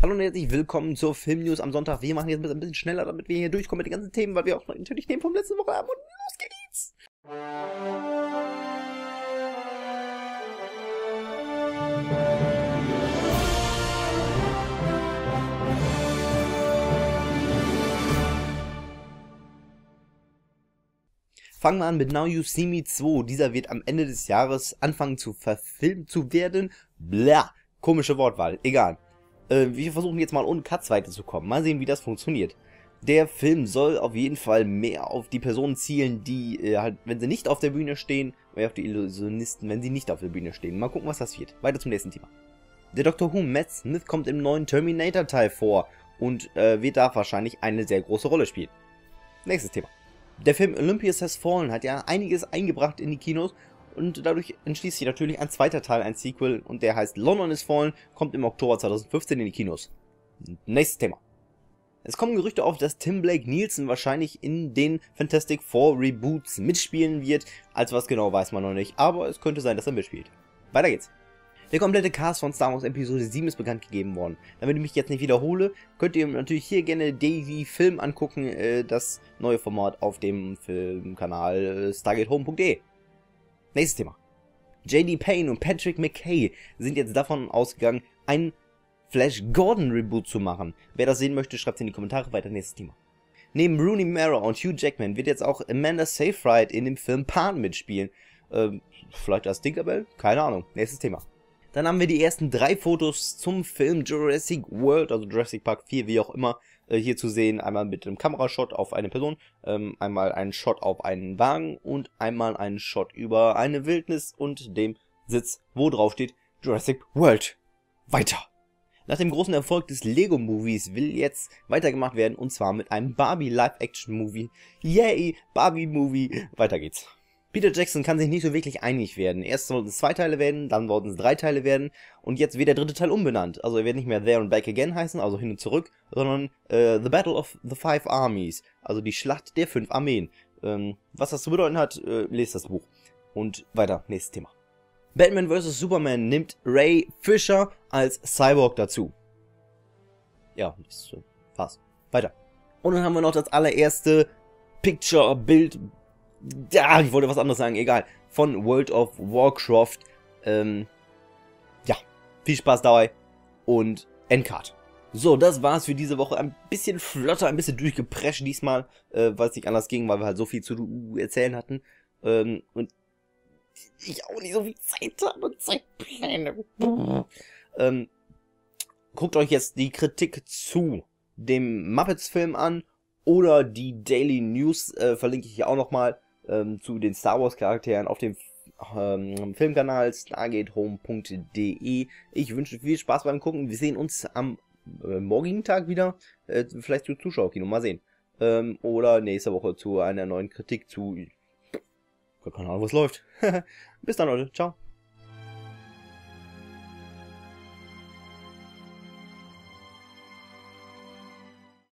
Hallo und herzlich willkommen zur Filmnews am Sonntag. Wir machen jetzt ein bisschen schneller, damit wir hier durchkommen mit den ganzen Themen, weil wir auch noch natürlich Themen vom letzten Woche haben. Und los geht's! Fangen wir an mit Now You See Me 2. Dieser wird am Ende des Jahres anfangen zu verfilmt zu werden. Bla, komische Wortwahl, egal. Wir versuchen jetzt mal ohne Cuts weiterzukommen. Mal sehen, wie das funktioniert. Der Film soll auf jeden Fall mehr auf die Personen zielen, die halt, wenn sie nicht auf der Bühne stehen, oder auf die Illusionisten, wenn sie nicht auf der Bühne stehen. Mal gucken, was das wird. Weiter zum nächsten Thema. Der Dr. Who Matt Smith kommt im neuen Terminator-Teil vor und wird da wahrscheinlich eine sehr große Rolle spielen. Nächstes Thema. Der Film Olympias Has Fallen hat ja einiges eingebracht in die Kinos und dadurch entschließt sich natürlich ein zweiter Teil, ein Sequel, und der heißt London is Fallen, kommt im Oktober 2015 in die Kinos. Nächstes Thema. Es kommen Gerüchte auf, dass Tim Blake Nielsen wahrscheinlich in den Fantastic Four Reboots mitspielen wird, also was genau weiß man noch nicht, aber es könnte sein, dass er mitspielt. Weiter geht's. Der komplette Cast von Star Wars Episode 7 ist bekannt gegeben worden. Damit ich mich jetzt nicht wiederhole, könnt ihr natürlich hier gerne DG Film angucken, das neue Format auf dem Filmkanal Stargatehome.de. Nächstes Thema. JD Payne und Patrick McKay sind jetzt davon ausgegangen, einen Flash Gordon Reboot zu machen. Wer das sehen möchte, schreibt es in die Kommentare. Weiter, nächstes Thema. Neben Rooney Mara und Hugh Jackman wird jetzt auch Amanda Seyfried in dem Film Pan mitspielen. Vielleicht als Tinkerbell? Keine Ahnung. Nächstes Thema. Dann haben wir die ersten 3 Fotos zum Film Jurassic World, also Jurassic Park 4, wie auch immer, hier zu sehen. Einmal mit einem Kamerashot auf eine Person, einmal einen Shot auf einen Wagen und einmal einen Shot über eine Wildnis und dem Sitz, wo drauf steht Jurassic World. Weiter! Nach dem großen Erfolg des Lego-Movies will jetzt weitergemacht werden, und zwar mit einem Barbie-Live-Action-Movie. Yay, Barbie-Movie! Weiter geht's. Peter Jackson kann sich nicht so wirklich einig werden. Erst sollten es 2 Teile werden, dann sollten es 3 Teile werden und jetzt wird der 3. Teil umbenannt. Also er wird nicht mehr There and Back Again heißen, also hin und zurück, sondern The Battle of the Five Armies, also die Schlacht der 5 Armeen. Was das zu bedeuten hat, lest das Buch. Und weiter, nächstes Thema. Batman vs. Superman nimmt Ray Fisher als Cyborg dazu. Ja, das war's. Weiter. Und dann haben wir noch das allererste Picture-Bild. Ja, ich wollte was anderes sagen, egal. Von World of Warcraft. Ja, viel Spaß dabei und Endcard. So, das war's für diese Woche. Ein bisschen flotter, ein bisschen durchgeprescht diesmal, weil es nicht anders ging, weil wir halt so viel zu erzählen hatten. Und ich auch nicht so viel Zeit habe und Zeitpläne. Guckt euch jetzt die Kritik zu dem Muppets-Film an. Oder die Daily News verlinke ich hier auch nochmal zu den Star Wars Charakteren auf dem Filmkanal stargatehome.de. Ich wünsche viel Spaß beim Gucken. Wir sehen uns am morgigen Tag wieder. Vielleicht zu Zuschauerkino, mal sehen. Oder nächste Woche zu einer neuen Kritik zu... Keine Ahnung, was läuft. Bis dann, Leute. Ciao.